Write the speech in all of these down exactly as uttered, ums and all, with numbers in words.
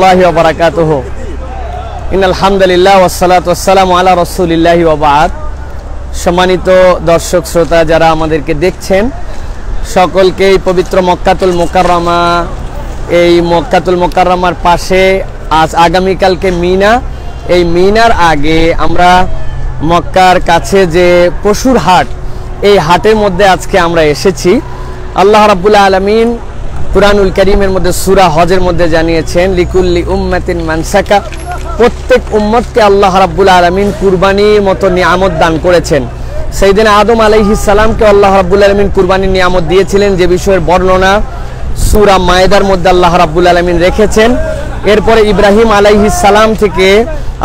الله وبركاته إن الحمد لله والصلاة والسلام على رسول الله وبعد সম্মানিত দর্শক শ্রোতা যারা আমাদেরকে দেখছেন সকলকে এই পবিত্র মক্কাতুল মুকাররমা এই মক্কাতুল মুকাররমার পাশে আজ আগামী কালকে মিনা এই মিনার আগে আমরা মক্কার কাছে যে পশুর হাট এই হাটের মধ্যে আজকে আমরা এসেছি আল্লাহ রাব্বুল আলামিন কুরআনুল কারীমের মধ্যে সূরা হজের মধ্যে জানিয়েছেন লিকুল্লি উম্মাতিন মানসাকা প্রত্যেক উম্মতকে আল্লাহ রাব্বুল আলামিন কুরবানির মতো নিয়ামত দান করেছেন সাইয়েদনা আদম আলাইহিস সালামকে আল্লাহ রাব্বুল আলামিন কুরবানির নিয়ামত দিয়েছিলেন যে বিষয়ের বর্ণনা সূরা মায়েদার মধ্যে আল্লাহ রাব্বুল আলামিন রেখেছেন এরপরে ইব্রাহিম আলাইহিস সালাম থেকে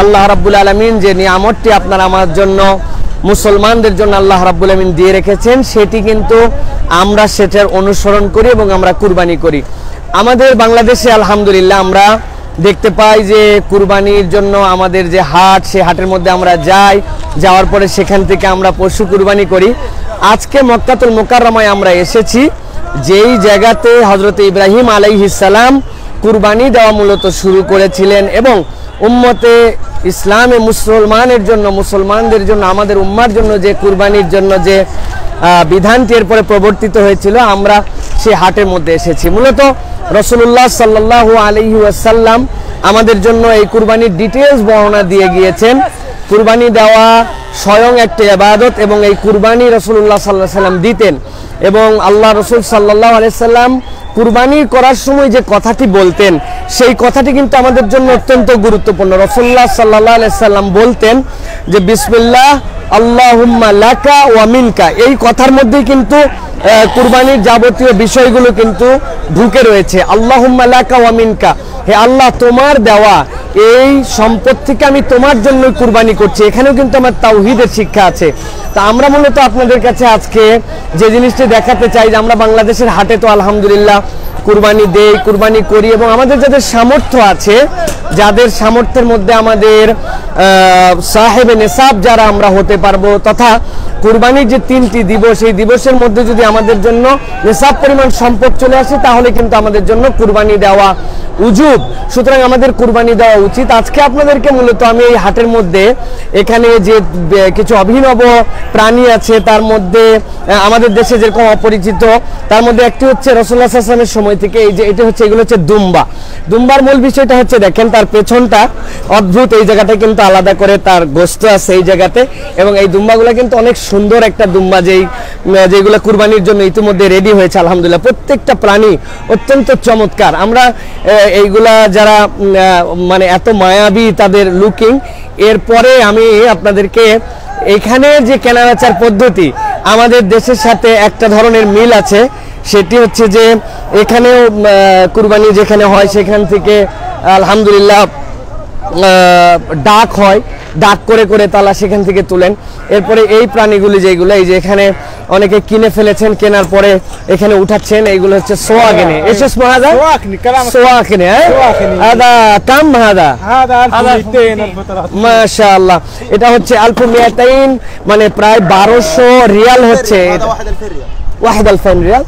আল্লাহ রাব্বুল আলামিন যে নিয়ামতটি আপনার আমার জন্য মুসলমানদের জন্য আল্লাহ রাব্বুল আলামিন দিয়ে রেখেছেন সেটি কিন্তু আমরা সেটার অনুসরণ করি এবং আমরা কুরবানি করি আমাদের বাংলাদেশে আলহামদুলিল্লাহ আমরা দেখতে পাই যে কুরবানির জন্য আমাদের যে হাট সেই হাটের মধ্যে আমরা যাই যাওয়ার পরে সেখান থেকে আমরা পশু কুরবানি করি আজকে মক্কাতুল মুকাররমায় আমরা এসেছি যেই জায়গাতে হযরত ইব্রাহিম আলাইহিস সালাম কুরবানি দেওয়া মূলত শুরু করেছিলেন এবং উম্মতে ইসলামে মুসলমানের জন্য মুসলমানদের জন্য আমাদের উম্মার জন্য যে কুরবানির জন্য যে বিধানটি এরপরে প্রবর্তিত হয়েছিল আমরা সেই হাটের মধ্যে এসেছি মূলত রাসূলুল্লাহ সাল্লাল্লাহু আলাইহি ওয়াসাল্লাম আমাদের জন্য এই কুরবানির ডিটেইলস বর্ণনা দিয়ে গিয়েছেন কুরবানি দেওয়া স্বয়ং একটা ইবাদত এবং এই কুরবানি রাসূলুল্লাহ সাল্লাল্লাহু আলাইহি ওয়াসাল্লাম দিতেন এবং আল্লাহ রাসূল সাল্লাল্লাহু আলাইহি ওয়াসাল্লাম কুরবানি করার সময় যে কথাটি বলতেন সেই কথাটি কিন্তু আমাদের জন্য অত্যন্ত গুরুত্বপূর্ণ রাসূলুল্লাহ সাল্লাল্লাহু আলাইহি ওয়াসাল্লাম বলতেন যে বিসমিল্লাহ আল্লাহুম্মা লাকা ওয়া মিনকা এই কথার মধ্যেই কিন্তু কুরবানির যাবতীয় বিষয়গুলো কিন্তু ঢুকে রয়েছে আল্লাহুম্মা লাকা ওয়া মিনকা হে আল্লাহ তোমার দেওয়া এই সম্পত্তিকে আমি তোমার জন্য কুরবানি করছি এখানেও কিন্তু আমার তাওহীদের শিক্ষা আছে তা আমরা মূলত আপনাদের কাছে আজকে যে জিনিসটি দেখাতে চাই যে আমরা বাংলাদেশের হাটে তো আলহামদুলিল্লাহ কুরবানি দেই কুরবানি করি এবং আমাদের যাদের সামর্থ্য আছে যাদের সামর্থ্যের মধ্যে আমাদের সাহেবে নিসাব যারা আমরা হতে পারবো তথা কুরবানির যে তিনটি দিবস এই দিবসের মধ্যে যদি আমাদের জন্য নিসাব পরিমাণ সম্পদ চলে আসে তাহলে কিন্তু আমাদের জন্য কুরবানি দেওয়া উজুব সুতরাং আমাদের কুরবানি দেওয়া উচিত আজকে আপনাদেরকে মূলত আমি এই হাটের মধ্যে এখানে যে কিছু অভিনব প্রাণী আছে তার মধ্যে আমাদের দেশে যেরকম অপরিচিত তার মধ্যে একটি হচ্ছে রাসূলুল্লাহ সাল্লাল্লাহু আলাইহি ওয়াসাল্লামের সময় থেকে এই যে এটা হচ্ছে এগুলো হচ্ছে দুম্বা দুম্বার মূল বিষয়টা হচ্ছে দেখেন তার পেছনটা অদ্ভুত এই জায়গাটা কিন্তু আলাদা করে তার গোশত আছে এই জায়গাতে এবং এই দুম্বাগুলো কিন্তু অনেক সুন্দর একটা দুম্বা যেই যেগুলো কুরবানির জন্য ইতিমধ্যে রেডি হয়েছে আলহামদুলিল্লাহ প্রত্যেকটা প্রাণী অত্যন্ত চমৎকার আমরা এইগুলা যারা মানে এত মায়াবী তাদের লুকিং এরপরে আমি আপনাদেরকে এখানে যে কেনাবেচার পদ্ধতি আমাদের দেশের সাথে একটা ধরনের মিল আছে সেটি হচ্ছে যে এখানেও কুরবানি যেখানে হয় সেখান থেকে আলহামদুলিল্লাহ ডাক হয় ডাক করে করে তালা সেখান থেকে তুলেন এরপরে এই প্রাণীগুলি যেগুলো এই যে এখানে অনেকে কিনে ফেলেছেন কেনার পরে এখানে উঠাচ্ছেন এইগুলো হচ্ছে সোয়াগিনে এসএস মহাদা সোয়াগিনে আদা কাম মহাদা মাশাআল্লাহ এটা হচ্ছে আলফু মিয়াতাইন মানে প্রায় বারোশো রিয়াল হচ্ছে ওয়াহিদ আল ফাইন রিয়াল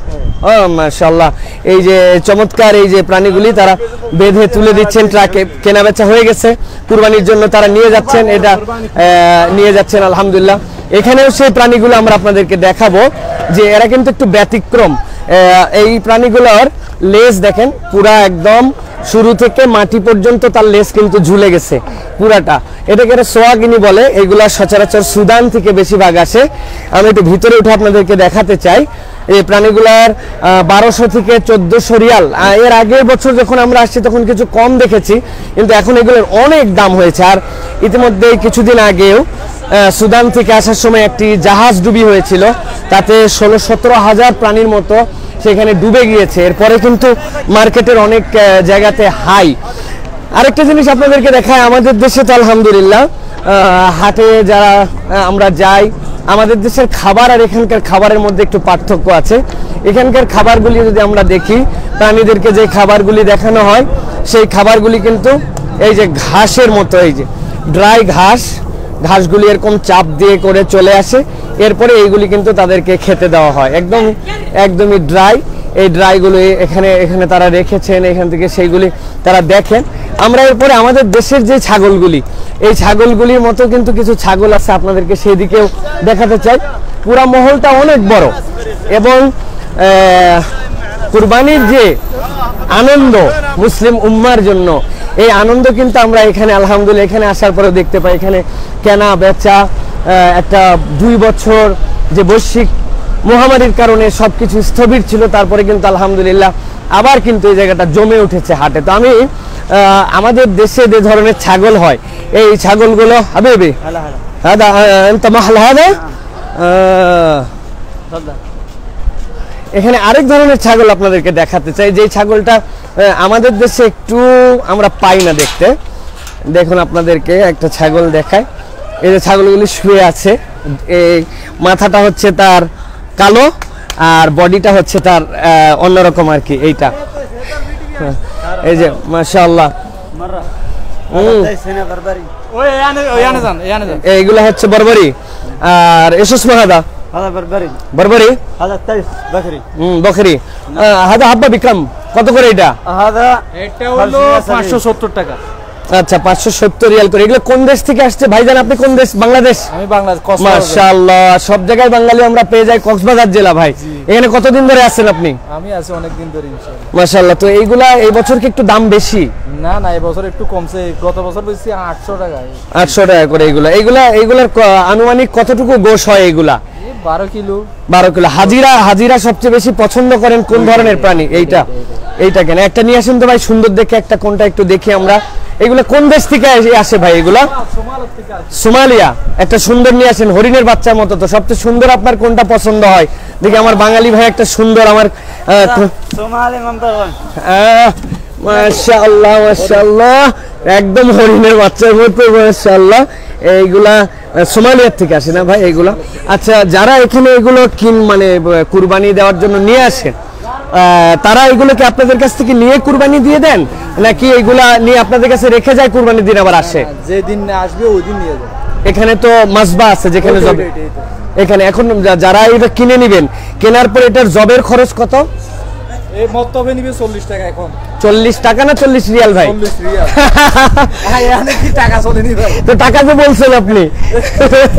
ও মাশাআল্লাহ এই যে চমৎকার এই যে প্রাণীগুলি তারা বেঁধে তুলে দিচ্ছেন ট্রাকে কেনাবেচা হয়ে গেছে কুরবানির জন্য তারা নিয়ে যাচ্ছেন এটা নিয়ে যাচ্ছেন আলহামদুলিল্লাহ এখানেও সেই প্রাণীগুলো আমরা আপনাদেরকে দেখাবো যে এরা কিন্তু একটু ব্যতিক্রম এই প্রাণীগুলোর লেজ দেখেন পুরা একদম শুরু থেকে মাটি পর্যন্ত তার লেজ কিন্তু ঝুলে গেছে পুরাটা এটাকে সোয়াগিনি বলে এগুলা সচরাচর সুদান থেকে বেশিরভাগ আসে আমি একটু ভিতরে উঠে আপনাদেরকে দেখাতে চাই এই প্রাণীগুলার বারোশো থেকে চোদ্দশো রিয়াল এর আগের বছর যখন আমরা আসছি তখন কিছু কম দেখেছি কিন্তু এখন এগুলোর অনেক দাম হয়েছে আর ইতিমধ্যে কিছুদিন আগেও সুদান থেকে আসার সময় একটি জাহাজ ডুবি হয়েছিল তাতে ষোলো সতেরো হাজার প্রাণীর মতো সেখানে ডুবে গিয়েছে এরপরে কিন্তু মার্কেটের অনেক জায়গাতে হাই আরেকটা জিনিস আপনাদেরকে দেখায় আমাদের দেশে তো আলহামদুলিল্লাহ হাটে যারা আমরা যাই আমাদের দেশের খাবার আর এখানকার খাবারের মধ্যে একটু পার্থক্য আছে এখানকার খাবারগুলি যদি আমরা দেখি প্রাণীদেরকে যে খাবারগুলি দেখানো হয় সেই খাবারগুলি কিন্তু এই যে ঘাসের মতো এই যে ড্রাই ঘাস ঘাসগুলি এরকম চাপ দিয়ে করে চলে আসে এরপরে এইগুলি কিন্তু তাদেরকে খেতে দেওয়া হয় একদম একদমই ড্রাই এই ড্রাইগুলো এখানে এখানে তারা রেখেছেন এখান থেকে সেইগুলি তারা দেখেন আমরা এরপরে আমাদের দেশের যে ছাগলগুলি এই ছাগলগুলির মতো কিন্তু কিছু ছাগল আছে, আপনাদেরকে সেদিকেও দেখাতে চাই। পুরা মহলটা অনেক বড় এবং কুরবানির যে আনন্দ মুসলিম উম্মার জন্য এই আনন্দ কিন্তু আমরা এখানে আলহামদুলিল্লাহ এখানে আসার পরে দেখতে পাই। এখানে কেনা বেচা একটা দুই বছর যে বৈশ্বিক মহামারীর কারণে সবকিছু স্থবির ছিল, তারপরে কিন্তু আলহামদুলিল্লাহ আবার কিন্তু এই জায়গাটা জমে উঠেছে হাটে। তো আমি আমাদের দেশে যে ধরনের ছাগল হয় এই ছাগলগুলো হাবিবি হাদা انت محل هذا এখানে আরেক ধরনের ছাগল আপনাদেরকে দেখাতে চাই, যে ছাগলটা আমাদের দেশে একটু আমরা পাই না দেখতে। দেখুন আপনাদেরকে একটা ছাগল দেখায়, এই যে ছাগলগুলি শুয়ে আছে, এই মাথাটা হচ্ছে তার কালো আর বডিটা হচ্ছে তার অন্যরকম আর কি। এইটা এই যে মাশাআল্লাহ এইগুলা হচ্ছে বর্বরি আর এসস মাহাদা বর্বরি বকরি হাদা হাব্বা বিক্রম। কত করে এটা? পাঁচশো সত্তর টাকা। আচ্ছা পাঁচশো সত্তর রিয়াল করে। এগুলো কোন দেশ থেকে আসছে ভাইজান? আপনি কোন দেশ? বাংলাদেশ। আমি বাংলাদেশ। মাশাআল্লাহ সব জায়গায় বাঙালি আমরা পেয়ে যাই। কক্সবাজার জেলা ভাই। এখানে কতদিন ধরে আছেন আপনি? আমি আছি অনেক দিন ধরে ইনশাআল্লাহ। মাশাআল্লাহ। তো এইগুলা এই বছর কি একটু দাম বেশি? না না এই বছর একটু কমছে, গত বছর বেশি আটশো টাকা। আটশো টাকা করে এগুলা। এগুলা এগুলার আনুমানিক কতটুকু গোশ হয় এগুলা? বারো কিলো। বারো কিলো। হাজিরা হাজিরা সবচেয়ে বেশি পছন্দ করেন কোন ধরনের প্রাণী? এইটা এইটা কেন একটা নিয়ে আসেন তো ভাই সুন্দর দেখে একটা, কোনটা একটু দেখি আমরা। এগুলো কোন দেশ থেকে আসে ভাই? এগুলা সোমালিয়া। একটা সুন্দর নিয়ে আসেন হরিণের বাচ্চার মতো। তো সবচেয়ে সুন্দর আপনার কোনটা পছন্দ হয়? দেখি আমার বাঙালি ভাই একটা সুন্দর আমার মাশাআল্লাহ মাশাআল্লাহ একদম হরিণের বাচ্চার মতো মাশাআল্লাহ। এইগুলা সোমালিয়ার থেকে আসে না ভাই এগুলা? আচ্ছা যারা এখানে এগুলো কিন মানে কুরবানি দেওয়ার জন্য নিয়ে আসেন তারা এগুলোকে আপনাদের কাছ থেকে নিয়ে কুরবানি দিয়ে দেন নাকি এগুলা নিয়ে আপনাদের কাছে রেখে যায় কুরবানির দিন আবার আসে? যেদিন আসবে ওই দিন নিয়ে যাবে। এখানে তো মাসবা আছে যেখানে যাবে। এখানে এখন যারা এটা কিনে নেবেন, কেনার পর এটার জবের খরচ কত? এই মতবে নিবে চল্লিশ টাকা। এখন চল্লিশ টাকা না চল্লিশ রিয়াল ভাই? চল্লিশ রিয়াল। হ্যাঁ এখানে কি টাকা চলে নি ভাই? তো টাকা যে বলছেন আপনি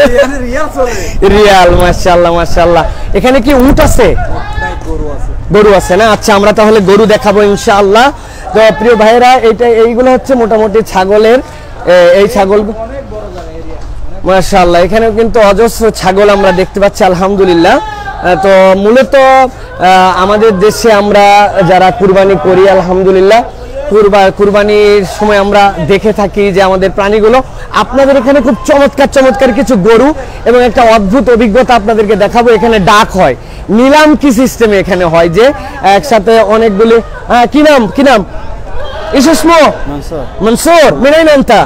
এখানে রিয়াল চলে। রিয়াল মাশাআল্লাহ মাশাআল্লাহ। এখানে কি উট আছে? গরু আছে না? আচ্ছা আমরা তাহলে গরু দেখাবো ইনশাআল্লাহ। তো প্রিয় ভাইরা এটা এইগুলো হচ্ছে মোটামুটি ছাগলের এই ছাগল মাশাআল্লাহ। এখানেও কিন্তু অজস্র ছাগল আমরা দেখতে পাচ্ছি আলহামদুলিল্লাহ। তো মূলত আমাদের দেশে আমরা যারা কুরবানি করি আলহামদুলিল্লাহ কুরবানির সময় আমরা দেখে থাকি যে আমাদের প্রাণীগুলো। আপনাদের এখানে খুব চমৎকার চমৎকার কিছু গরু এবং একটা অদ্ভুত অভিজ্ঞতা আপনাদেরকে দেখাবো। এখানে ডাক হয়, নিলাম কি সিস্টেমে এখানে হয় যে একসাথে অনেকগুলি। হ্যাঁ কি নাম কি নাম? ইসমো মনসুর মিনাইন আনতা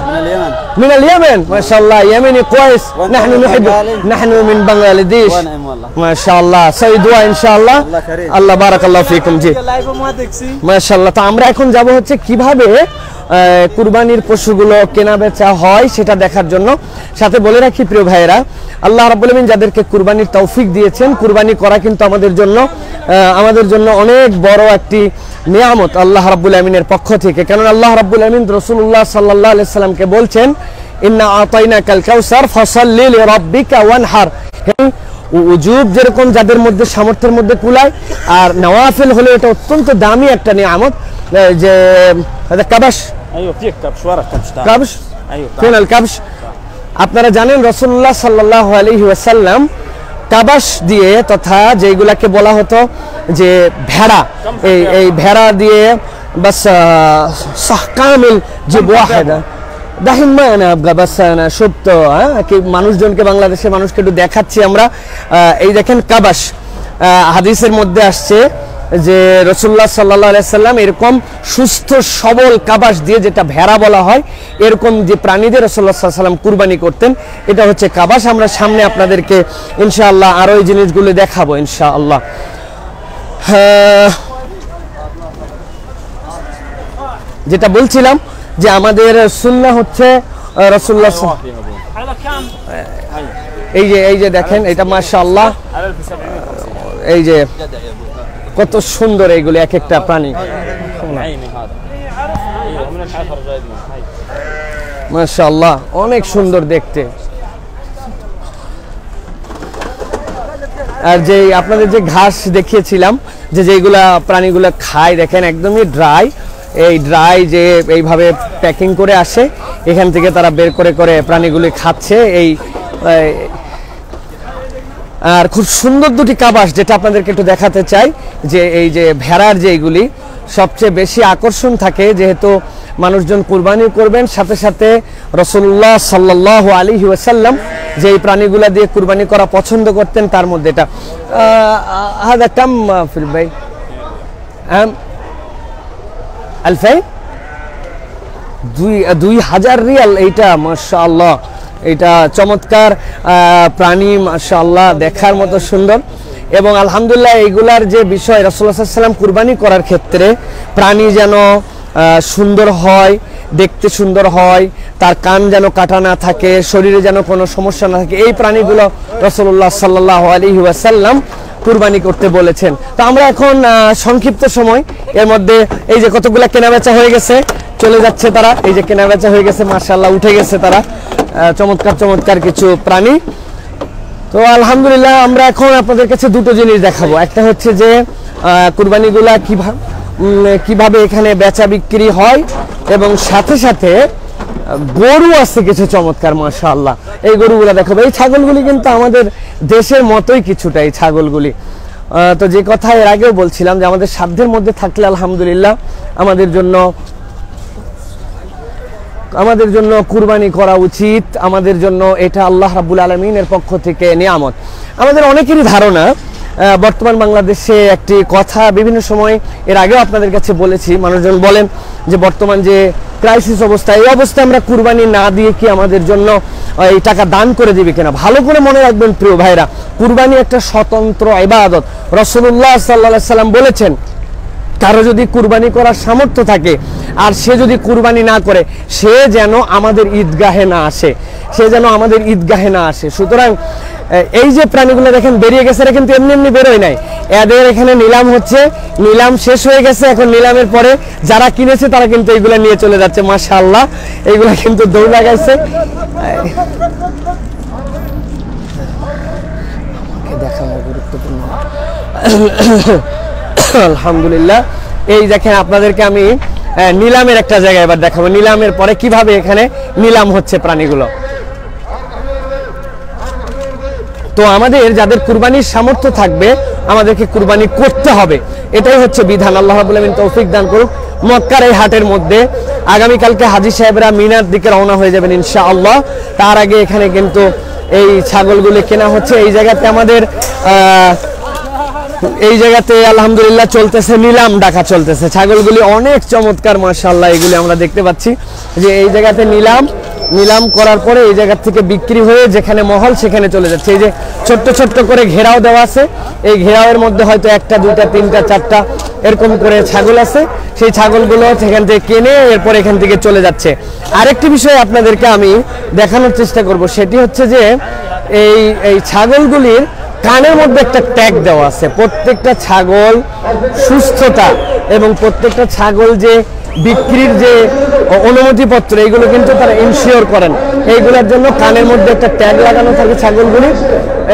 মিনাল ইয়েমেন মাশাআল্লাহ ইয়েমেনি কোয়েস নাহনু নুহিব নাহনু মিন বাংলাদেশ মাশাআল্লাহ সাইদুয়া ইনশাআল্লাহ আল্লাহ বারাকাল্লাহু ফিকুম। জি মাশাআল্লাহ। তো আমরা এখন যাব হচ্ছে কিভাবে কুরবানির পশুগুলো কেনা বেচা হয় সেটা দেখার জন্য। সাথে বলে রাখি প্রিয় ভাইয়েরা, আল্লাহ রাব্বুল আমিন যাদেরকে কুরবানির তৌফিক দিয়েছেন, কুরবানি করা কিন্তু আমাদের জন্য আমাদের জন্য অনেক বড় একটি নিয়ামত আল্লাহ রাব্বুল আমিনের পক্ষ থেকে। কারণ আল্লাহ রাব্বুল আমিন রাসূলুল্লাহ সাল্লাল্লাহু আলাইহি সাল্লামকে বলছেন ইন্না আতাইনাকাল কাউসার ফাসাল্লি লিরাব্বিকা ওয়ানহার। উজুব যেরকম যাদের মধ্যে সামর্থ্যের মধ্যে কুলায়, আর নওয়াফিল হলো এটা অত্যন্ত দামি একটা নিয়ামত। যে هذا كبش ايوه فيه كبش ورق كبش كبش ايوه فين الكبش? আপনারা জানেন রাসূলুল্লাহ সাল্লাল্লাহু আলাইহি ওয়াসাল্লাম কাবাশ দিয়ে তথা যেগুলাকে বলা হতো যে ভেড়া, এই এই ভেড়া দিয়ে বাস সাহকামিল জিব ওয়াহিদা দাহিন মানা আবগা বাসানা সুপ্ত। হ্যাঁ কি মানুষজনকে বাংলাদেশে মানুষকে একটু দেখাচ্ছি আমরা। এই দেখেন কাবাশ হাদিসের মধ্যে আসছে যে রাসূলুল্লাহ সাল্লাল্লাহু আলাইহি সাল্লাম এরকম সুস্থ সবল কাবাশ দিয়ে, যেটা ভেড়া বলা হয়, এরকম যে প্রাণীদের রাসূলুল্লাহ সাল্লাল্লাহু আলাইহি সাল্লাম কুরবানি করতেন এটা হচ্ছে কাবাশ। আমরা সামনে আপনাদেরকে ইনশাআল্লাহ আরো এই জিনিসগুলো দেখাবো ইনশাআল্লাহ। যেটা বলছিলাম যে আমাদের সুন্নাহ হচ্ছে রাসূলুল্লাহ সাল্লাল্লাহু আলাইহি ওয়াসাল্লাম। এই যে এই যে দেখেন এটা মাশাআল্লাহ, এই যে কত সুন্দর এইগুলো এক একটা প্রাণী। মাশাআল্লাহ অনেক সুন্দর দেখতে। আর যে আপনাদের যে ঘাস দেখিয়েছিলাম যে যেগুলা প্রাণীগুলা খায় দেখেন একদমই ড্রাই, এই ড্রাই যে এইভাবে প্যাকিং করে আসে এখান থেকে তারা বের করে করে প্রাণীগুলি খাচ্ছে। এই আর খুব সুন্দর দুটি কাবাস যেটা আপনাদেরকে একটু দেখাতে চাই, যে এই যে ভেড়ার যেগুলি সবচেয়ে বেশি আকর্ষণ থাকে, যেহেতু মানুষজন কুরবানি করবেন সাথে সাথে রাসূলুল্লাহ সাল্লাল্লাহু আলাইহি ওয়াসাল্লাম যে এই প্রাণীগুলা দিয়ে কুরবানি করা পছন্দ করতেন তার মধ্যে এটা হাদা কাম ফিল বাই আম আলফাই দুই হাজার রিয়াল। এইটা মাশাআল্লাহ এটা চমৎকার প্রাণী মাশাআল্লাহ দেখার মতো সুন্দর। এবং আলহামদুলিল্লাহ এইগুলার যে বিষয় রাসূলুল্লাহ সাল্লাল্লাহু আলাইহি ওয়াসাল্লাম কুরবানি করার ক্ষেত্রে প্রাণী যেন সুন্দর হয়, দেখতে সুন্দর হয়, তার কান যেন কাটা না থাকে, শরীরে যেন কোনো সমস্যা না থাকে, এই প্রাণীগুলো রাসূলুল্লাহ সাল্লাল্লাহু আলাইহি ওয়াসাল্লাম কুরবানি করতে বলেছেন। তো আমরা এখন সংক্ষিপ্ত সময় এর মধ্যে এই যে কতগুলা কেনাবেচা হয়ে গেছে, চলে যাচ্ছে তারা, এই যে কেনাবেচা হয়ে গেছে মাশাআল্লাহ, উঠে গেছে তারা চমৎকার চমৎকার কিছু প্রাণী। তো আলহামদুলিল্লাহ আমরা এখন আপনাদের কাছে দুটো জিনিস দেখাবো, একটা হচ্ছে যে কুরবানিগুলা কিভাবে কিভাবে এখানে বেচা বিক্রি হয়, এবং সাথে সাথে গরু আছে কিছু চমৎকার মাশাআল্লাহ, এই গরুগুলা দেখাবো। এই ছাগলগুলি কিন্তু আমাদের দেশের মতোই কিছুটা এই ছাগলগুলি, তো যে কথা এর আগেও বলছিলাম যে আমাদের সাধ্যের মধ্যে থাকলে আলহামদুলিল্লাহ আমাদের জন্য আমাদের জন্য কুরবানি করা উচিত, আমাদের জন্য এটা আল্লাহ রাব্বুল আলামিনের পক্ষ থেকে নিয়ামত। আমাদের অনেকেরই ধারণা বর্তমান বাংলাদেশে একটি কথা বিভিন্ন সময় এর আগেও আপনাদের কাছে বলেছি, মানুষজন বলেন যে বর্তমান যে ক্রাইসিস অবস্থা, এই অবস্থায় আমরা কুরবানি না দিয়ে কি আমাদের জন্য এই টাকা দান করে দিবে কিনা। ভালো করে মনে রাখবেন প্রিয় ভাইরা, কুরবানি একটা স্বতন্ত্র ইবাদত। রাসূলুল্লাহ সাল্লাল্লাহু আলাইহি সাল্লাম বলেছেন কারো যদি কুরবানি করার সামর্থ্য থাকে আর সে যদি কুরবানি না করে সে যেন আমাদের ঈদগাহে না আসে, সে যেন আমাদের ঈদগাহে না আসে। সুতরাং এই যে প্রাণীগুলো দেখেন বেরিয়ে গেছে, এরা কিন্তু এমনি এমনি বেরোয় নাই, এদের এখানে নিলাম হচ্ছে, নিলাম শেষ হয়ে গেছে, এখন নিলামের পরে যারা কিনেছে তারা কিন্তু এইগুলো নিয়ে চলে যাচ্ছে মাশাআল্লাহ। এইগুলো কিন্তু দৌড় লাগাইছে, আলহামদুলিল্লাহ। এই দেখেন আপনাদেরকে আমি নিলামের একটা জায়গায় এবার দেখাবো, নিলামের পরে কিভাবে এখানে নিলাম হচ্ছে প্রাণীগুলো। তো আমাদের যাদের কুরবানির সামর্থ্য থাকবে আমাদেরকে কুরবানি করতে হবে, এটাই হচ্ছে বিধান। আল্লাহ রাব্বুল আলামিন তৌফিক দান করুক। মক্কার এই হাটের মধ্যে আগামীকালকে হাজী সাহেবরা মিনার দিকে রওনা হয়ে যাবেন ইনশাআল্লাহ। তার আগে এখানে কিন্তু এই ছাগলগুলো কেনা হচ্ছে। এই জায়গাতে আমাদের আহ এই জায়গাতে আলহামদুলিল্লাহ চলতেছে নিলাম ডাকা চলতেছে, ছাগলগুলি অনেক চমৎকার মাশাআল্লাহ। এগুলি আমরা দেখতে পাচ্ছি যে এই জায়গাতে নিলাম, নিলাম করার পরে এই জায়গা থেকে বিক্রি হয়ে যেখানে মহল সেখানে চলে যাচ্ছে। এই যে ছোট্ট ছোট্ট করে ঘেরাও দেওয়া আছে, এই ঘেরাওয়ের মধ্যে হয়তো একটা দুইটা তিনটা চারটা এরকম করে ছাগল আছে, সেই ছাগলগুলো সেখান থেকে কিনে এরপর এখান থেকে চলে যাচ্ছে। আরেকটি বিষয় আপনাদেরকে আমি দেখানোর চেষ্টা করব, সেটি হচ্ছে যে এই এই ছাগলগুলির কানের মধ্যে একটা ট্যাগ দেওয়া আছে। প্রত্যেকটা ছাগল সুস্থতা এবং প্রত্যেকটা ছাগল যে বিক্রির যে অনুমতিপত্র এইগুলো কিন্তু তারা ইনশিওর করেন, এইগুলোর জন্য কানের মধ্যে একটা ট্যাগ লাগানো থাকে ছাগলগুলি,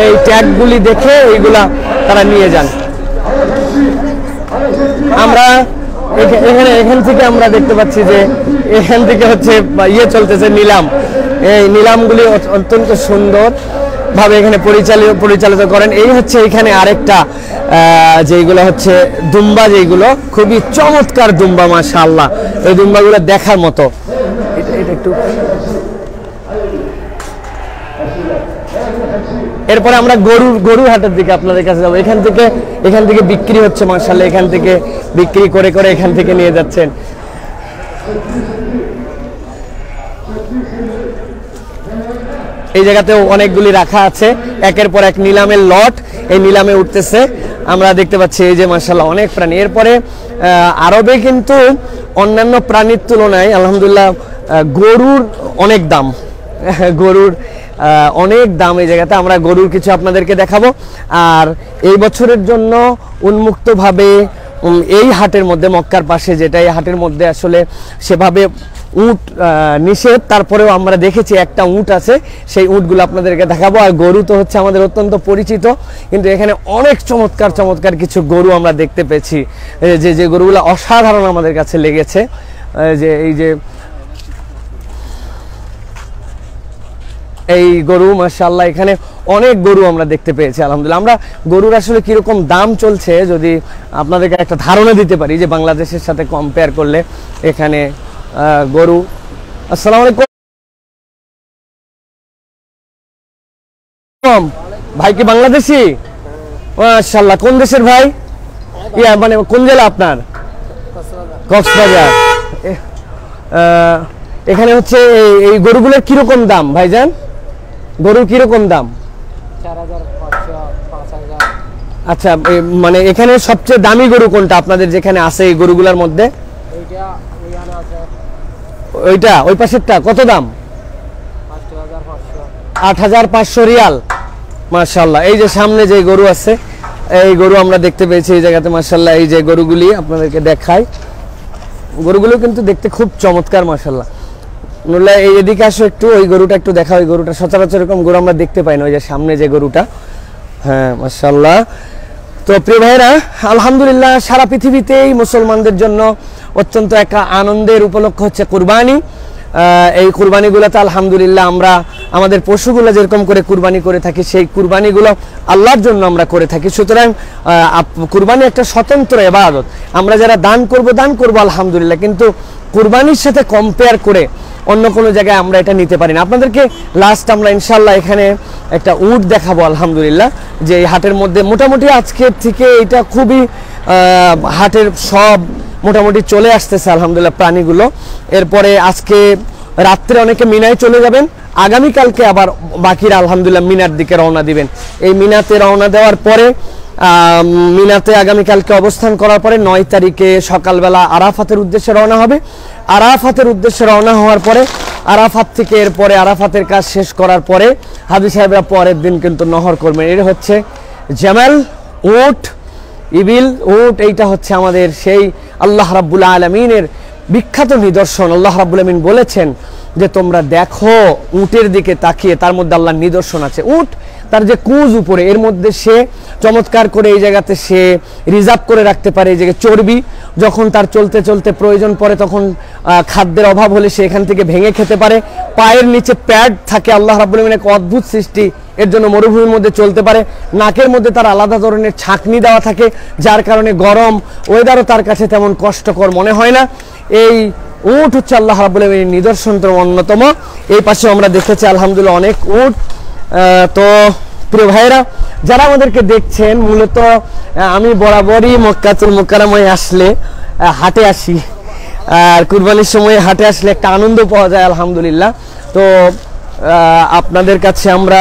এই ট্যাগগুলি দেখে এইগুলা তারা নিয়ে যান। আমরা এখানে এখান থেকে আমরা দেখতে পাচ্ছি যে এখান থেকে হচ্ছে ইয়ে চলতেছে নিলাম, এই নিলামগুলি অত্যন্ত সুন্দর ভাবে এখানে পরিচালিত পরিচালিত করেন। এই হচ্ছে এখানে আরেকটা যেগুলো হচ্ছে দুম্বা, যেগুলো খুবই চমৎকার দুম্বা মাশাআল্লাহ, এই দুম্বাগুলো দেখার মতো। এরপরে আমরা গরুর গরুর হাটের দিকে আপনাদের কাছে যাবো। এখান থেকে এখান থেকে বিক্রি হচ্ছে মাশাআল্লাহ, এখান থেকে বিক্রি করে করে এখান থেকে নিয়ে যাচ্ছেন। এই জায়গাতেও অনেকগুলি রাখা আছে, একের পর এক নিলামের লট, এই নিলামে উঠতেছে আমরা দেখতে পাচ্ছি। এই যে মাশাআল্লাহ অনেক প্রাণী। এরপরে আরবে কিন্তু অন্যান্য প্রাণীর তুলনায় আলহামদুলিল্লাহ গরুর অনেক দাম, গরুর অনেক দাম। এই জায়গাতে আমরা গরুর কিছু আপনাদেরকে দেখাবো। আর এই বছরের জন্য উন্মুক্তভাবে এই হাটের মধ্যে মক্কার পাশে যেটা এই হাটের মধ্যে আসলে সেভাবে উট নিষেধ, তারপরেও আমরা দেখেছি একটা উট আছে, সেই উটগুলো আপনাদেরকে দেখাবো। আর গরু তো হচ্ছে আমাদের অত্যন্ত পরিচিত, কিন্তু এখানে অনেক চমৎকার চমৎকার কিছু গরু আমরা দেখতে পেয়েছি, যে যে গরুগুলো অসাধারণ আমাদের কাছে লেগেছে। যে এই যে এই গরু মাশাআল্লাহ, এখানে অনেক গরু আমরা দেখতে পেয়েছি আলহামদুলিল্লাহ। আমরা গরুর আসলে কিরকম দাম চলছে যদি আপনাদেরকে একটা ধারণা দিতে পারি, যে বাংলাদেশের সাথে কম্পেয়ার করলে এখানে গরু। আসসালামু আলাইকুম ভাই, কি বাংলাদেশি? মাশাআল্লাহ, কোন দেশের ভাই? ইয়া মানে কোন জেলা আপনার? কক্সবাজার। এখানে হচ্ছে এই গরুগুলোর কিরকম দাম ভাইজান? গরুর কিরকম দাম? আচ্ছা, মানে এখানে সবচেয়ে দামি গরু কোনটা আপনাদের যেখানে আছে এই গরুগুলোর মধ্যে? ওইটা ওই পাশেরটা কত দাম? আট হাজার পাঁচশো রিয়াল। মাশাআল্লাহ, এই যে সামনে যে গরু আছে এই গরু আমরা দেখতে পেয়েছি এই জায়গাতে। মাশাআল্লাহ, এই যে গরুগুলি আপনাদেরকে দেখাই, গরুগুলো কিন্তু দেখতে খুব চমৎকার মাশাআল্লাহ। নুরুল্লাহ এদিকে আসো একটু, ওই গরুটা একটু দেখা। ওই গরুটা সচরাচর এরকম গরু আমরা দেখতে পাই না, ওই যে সামনে যে গরুটা। হ্যাঁ মাশাআল্লাহ। তো প্রিয় ভাইরা, আলহামদুলিল্লাহ সারা পৃথিবীতেই মুসলমানদের জন্য অত্যন্ত একটা আনন্দের উপলক্ষ হচ্ছে কুরবানি। এই কুরবানিগুলোতে আলহামদুলিল্লাহ আমরা আমাদের পশুগুলো যেরকম করে কুরবানি করে থাকি, সেই কুরবানিগুলো আল্লাহর জন্য আমরা করে থাকি। সুতরাং কুরবানি একটা স্বতন্ত্র ইবাদত। আমরা যারা দান করব দান করব আলহামদুলিল্লাহ, কিন্তু কুরবানির সাথে কম্পেয়ার করে অন্য কোনো জায়গায় আমরা এটা নিতে পারি না। আপনাদেরকে লাস্ট আমরা ইনশাল্লাহ এখানে একটা উট দেখাবো আলহামদুলিল্লাহ, যে এই হাটের মধ্যে মোটামুটি আজকের থেকে এটা খুবই হাটের সব মোটামুটি চলে আসতেছে আলহামদুলিল্লাহ প্রাণীগুলো। এরপরে আজকে রাত্রে অনেকে মিনায় চলে যাবেন, আগামীকালকে আবার বাকিরা আলহামদুলিল্লাহ মিনার দিকে রওনা দিবেন। এই মিনাতে রওনা দেওয়ার পরে মিনাতে আগামীকালকে অবস্থান করার পরে নয় তারিখে সকালবেলা আরাফাতের উদ্দেশ্যে রওনা হবে। আরাফাতের উদ্দেশ্যে রওনা হওয়ার পরে আরাফাত থেকে এরপরে আরাফাতের কাজ শেষ করার পরে হাজি সাহেবরা পরের দিন কিন্তু নহর করবেন। এটা হচ্ছে জামাল উট, ইবিল উট, এইটা হচ্ছে আমাদের সেই আল্লাহ রাব্বুল আলামিনের বিখ্যাত নিদর্শন। আল্লাহ রাব্বুল আলামিন বলেছেন যে তোমরা দেখো উটের দিকে তাকিয়ে, তার মধ্যে আল্লাহর নিদর্শন আছে। উট তার যে কুঁজ উপরে, এর মধ্যে সে চমৎকার করে এই জায়গাতে সে রিজার্ভ করে রাখতে পারে এই জায়গায় চর্বি, যখন তার চলতে চলতে প্রয়োজন পড়ে তখন খাদ্যের অভাব হলে সে এখান থেকে ভেঙে খেতে পারে। পায়ের নিচে প্যাড থাকে, আল্লাহ রাব্বুল আলামিন এক অদ্ভুত সৃষ্টি, এর জন্য মরুভূমির মধ্যে চলতে পারে। নাকের মধ্যে তার আলাদা ধরনের ছাঁকনি দেওয়া থাকে, যার কারণে গরম ওয়েদারও তার কাছে তেমন কষ্টকর মনে হয় না। এই উট হচ্ছে আল্লাহ রাব্বুল আলামিনের নিদর্শনটার অন্যতম। এই পাশে আমরা দেখেছি আলহামদুলিল্লাহ অনেক উট। তো প্রিয় ভাইরা, যারা আমাদেরকে দেখছেন, মূলত আমি বরাবরই মক্কাতুল মুকাররমায় আসলে হাটে আসি, আর কুরবানির সময় হাটে আসলে একটা আনন্দ পাওয়া যায় আলহামদুলিল্লাহ। তো আপনাদের কাছে আমরা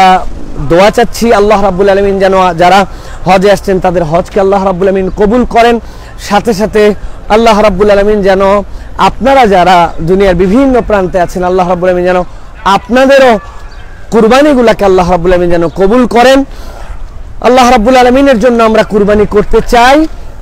দোয়া চাচ্ছি আল্লাহ রাব্বুল আলামিন যেন যারা হজে আসছেন তাদের হজকে আল্লাহ রাব্বুল আলামিন কবুল করেন। সাথে সাথে আল্লাহ রাব্বুল আলামিন যেন আপনারা যারা দুনিয়ার বিভিন্ন প্রান্তে আছেন, আল্লাহ রাব্বুল আলামিন যেন আপনাদেরও কুরবানিগুলোকে আল্লাহ রাব্বুল আলামিন যেন কবুল করেন। আল্লাহ রাব্বুল আলামিনের জন্য আমরা কুরবানি করতে চাই।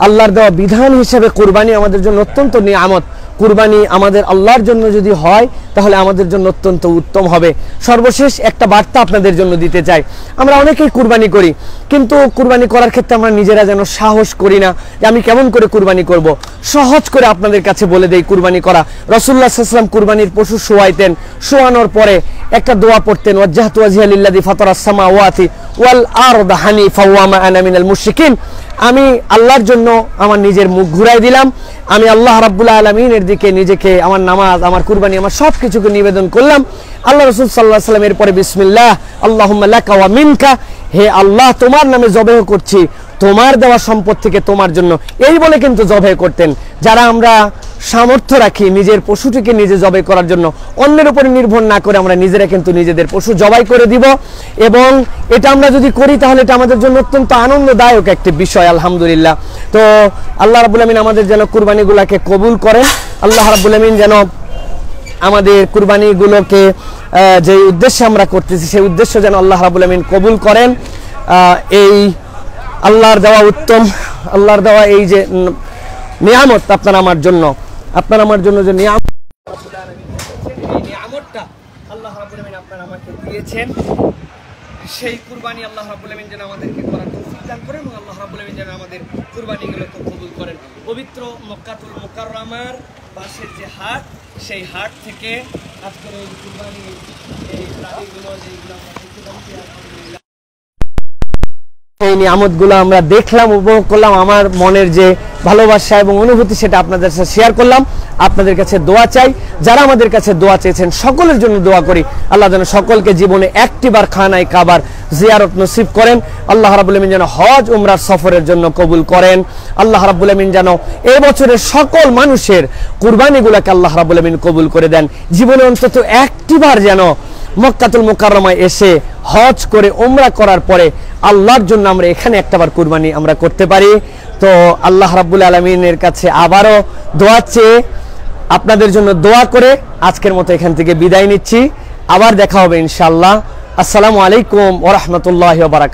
আল্লাহর দেওয়া বিধান হিসেবে কুরবানি আমাদের জন্য অত্যন্ত নিয়ামত। কুরবানি আমাদের আল্লাহর জন্য যদি হয় তাহলে আমাদের জন্য অত্যন্ত উত্তম হবে। সর্বশেষ একটা বার্তা আপনাদের জন্য দিতে চাই। আমরা অনেকেই কুরবানি করি, কিন্তু কুরবানি করার ক্ষেত্রে আমরা নিজেরা যেন সাহস করি না যে আমি কেমন করে কুরবানি করব। সহজ করে আপনাদের কাছে বলে দেই কুরবানি করা। রাসূলুল্লাহ সাল্লাল্লাহু আলাইহি ওয়াসাল্লাম কুরবানির পশু শোয়াইতেন, শোয়ানোর পরে একটা দোয়া পড়তেন, ওয়াজহাতু ওয়াজহিয়া লিল্লাযী ফাতারাস সামাওয়াতি ওয়াল আরদা হানিফাও ওয়া মা আনা মিনাল মুশরিকিন। আমি আল্লাহর জন্য আমার নিজের মুখ ঘুরাই দিলাম, আমি আল্লাহ রাব্বুল আলামিনের দিকে নিজেকে, আমার নামাজ, আমার কুরবানি, আমার সব কিছুকে নিবেদন করলাম। আল্লাহ রাসূল সাল্লাল্লাহু আলাইহি ওয়াসাল্লামের পরে বিসমিল্লাহ আল্লাহুম্মা লাকা ওয়া মিনকা, হে আল্লাহ তোমার নামে জবেহ করছি, তোমার দেওয়া সম্পদ থেকে তোমার জন্য, এই বলে কিন্তু জবেহ করতেন। যারা আমরা সামর্থ্য রাখি নিজের পশুটিকে নিজে জবাই করার জন্য, অন্যের উপরে নির্ভর না করে আমরা নিজেরা কিন্তু নিজেদের পশু জবাই করে দিব, এবং এটা আমরা যদি করি তাহলে এটা আমাদের জন্য অত্যন্ত আনন্দদায়ক একটি বিষয় আলহামদুলিল্লাহ। তো আল্লাহ রাব্বুল আমিন আমাদের যেন কুরবানিগুলোকে কবুল করেন। আল্লাহ রাব্বুল আমিন যেন আমাদের কুরবানিগুলোকে যে উদ্দেশ্যে আমরা করতেছি সেই উদ্দেশ্য যেন আল্লাহ রাব্বুল আমিন কবুল করেন। এই আল্লাহর দেওয়া উত্তম, আল্লাহর দেওয়া এই যে নিয়ামত আপনার আমার জন্য আপনার আমার জন্য যে নিয়ামত এই নিয়ামতটা আল্লাহ রাব্বুল আমিন আপনার আমাকে দিয়েছেন সেই কুরবানি আল্লাহ রাব্বুল আমিন যেন আমাদেরকে করার তৌফিক দান করেন এবং আল্লাহ রাব্বুল আমিন যেন আমাদের কুরবানিগুলোকে কবুল করেন। পবিত্র মক্কাতুল মুকাররামার পাশের যে হাট সেই হাট থেকে আজকের এই কুরবানি এই প্রাণীগুলো যেগুলো আমরা দেখতে পাচ্ছি আলহামদুলিল্লাহ এই নিয়ামতগুলো আমরা দেখলাম উপভোগ করলাম। আমার মনের যে ভালোবাসা এবং অনুভূতি সেটা আপনাদের সাথে শেয়ার করলাম। আপনাদের কাছে দোয়া চাই, যারা আমাদের কাছে দোয়া চেয়েছেন সকলের জন্য দোয়া করি। আল্লাহ যেন সকলকে জীবনে একটি বার খানায় কাবার জিয়ারত নসিব করেন। আল্লাহ রাব্বুল আমিন যেন হজ উমরার সফরের জন্য কবুল করেন। আল্লাহ রাব্বুল আমিন যেন এই বছরের সকল মানুষের কুরবানিগুলোকে আল্লাহ রাব্বুল আমিন কবুল করে দেন। জীবনে অন্তত একটি বার যেন মক্কাতুল মুকাররমায় এসে হজ করে উমরা করার পরে আল্লাহর জন্য আমরা এখানে একটাবার কুরবানি আমরা করতে পারি। তো আল্লাহ রাব্বুল আলামিনের কাছে আবারও দোয়া চেয়ে আপনাদের জন্য দোয়া করে আজকের মতো এখান থেকে বিদায় নিচ্ছি। আবার দেখা হবে ইনশাআল্লাহ। আসসালামু আলাইকুম ওয়া রাহমাতুল্লাহি ওয়া বারাকাতুহু।